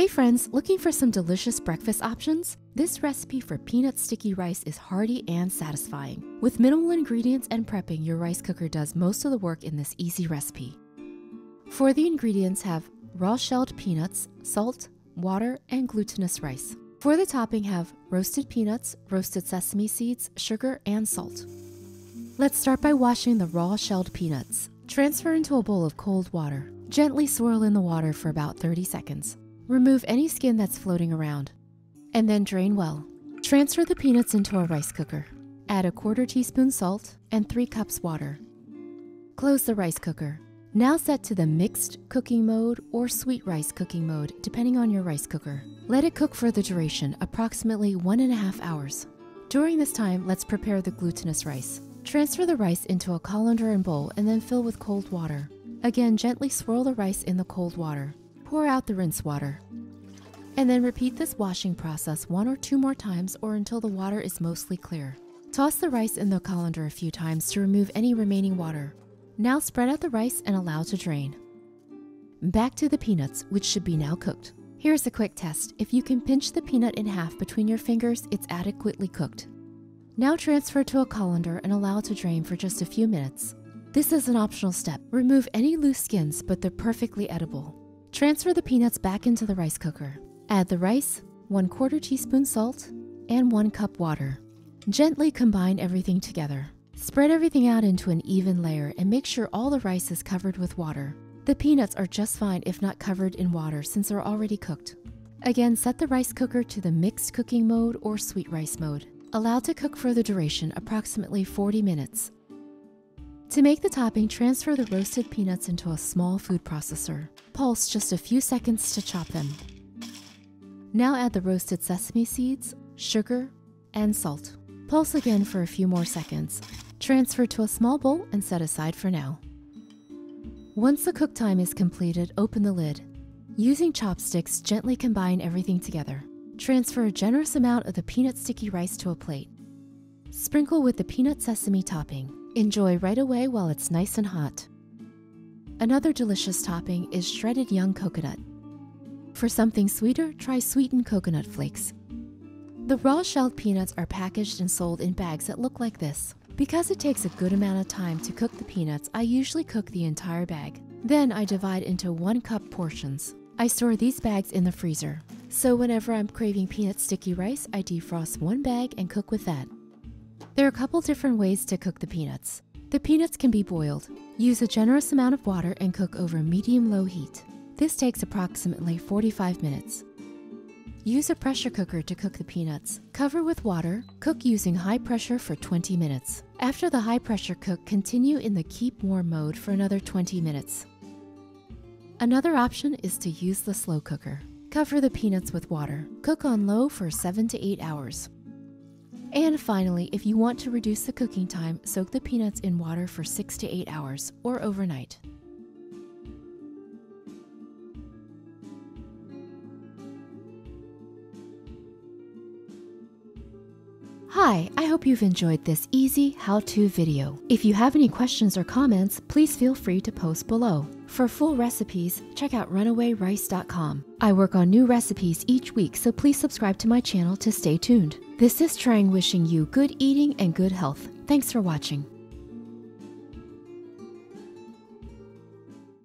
Hey friends, looking for some delicious breakfast options? This recipe for peanut sticky rice is hearty and satisfying. With minimal ingredients and prepping, your rice cooker does most of the work in this easy recipe. For the ingredients, have raw shelled peanuts, salt, water, and glutinous rice. For the topping, have roasted peanuts, roasted sesame seeds, sugar, and salt. Let's start by washing the raw shelled peanuts. Transfer into a bowl of cold water. Gently swirl in the water for about 30 seconds. Remove any skin that's floating around, and then drain well. Transfer the peanuts into a rice cooker. Add a 1/4 teaspoon salt and 3 cups water. Close the rice cooker. Now set to the mixed cooking mode or sweet rice cooking mode, depending on your rice cooker. Let it cook for the duration, approximately 1.5 hours. During this time, let's prepare the glutinous rice. Transfer the rice into a colander and bowl and then fill with cold water. Again, gently swirl the rice in the cold water. Pour out the rinse water, and then repeat this washing process 1 or 2 more times or until the water is mostly clear. Toss the rice in the colander a few times to remove any remaining water. Now spread out the rice and allow to drain. Back to the peanuts, which should be now cooked. Here's a quick test. If you can pinch the peanut in half between your fingers, it's adequately cooked. Now transfer to a colander and allow to drain for just a few minutes. This is an optional step. Remove any loose skins, but they're perfectly edible. Transfer the peanuts back into the rice cooker. Add the rice, 1/4 teaspoon salt, and 1 cup water. Gently combine everything together. Spread everything out into an even layer and make sure all the rice is covered with water. The peanuts are just fine if not covered in water since they're already cooked. Again, set the rice cooker to the mixed cooking mode or sweet rice mode. Allow to cook for the duration, approximately 40 minutes. To make the topping, transfer the roasted peanuts into a small food processor. Pulse just a few seconds to chop them. Now add the roasted sesame seeds, sugar, and salt. Pulse again for a few more seconds. Transfer to a small bowl and set aside for now. Once the cook time is completed, open the lid. Using chopsticks, gently combine everything together. Transfer a generous amount of the peanut sticky rice to a plate. Sprinkle with the peanut sesame topping. Enjoy right away while it's nice and hot. Another delicious topping is shredded young coconut. For something sweeter, try sweetened coconut flakes. The raw shelled peanuts are packaged and sold in bags that look like this. Because it takes a good amount of time to cook the peanuts, I usually cook the entire bag. Then I divide into 1 cup portions. I store these bags in the freezer. So whenever I'm craving peanut sticky rice, I defrost one bag and cook with that. There are a couple different ways to cook the peanuts. The peanuts can be boiled. Use a generous amount of water and cook over medium-low heat. This takes approximately 45 minutes. Use a pressure cooker to cook the peanuts. Cover with water. Cook using high pressure for 20 minutes. After the high pressure cook, continue in the keep warm mode for another 20 minutes. Another option is to use the slow cooker. Cover the peanuts with water. Cook on low for 7 to 8 hours. And finally, if you want to reduce the cooking time, soak the peanuts in water for 6 to 8 hours or overnight. Hi, I hope you've enjoyed this easy how-to video. If you have any questions or comments, please feel free to post below. For full recipes, check out runawayrice.com. I work on new recipes each week, so please subscribe to my channel to stay tuned. This is Trang wishing you good eating and good health. Thanks for watching.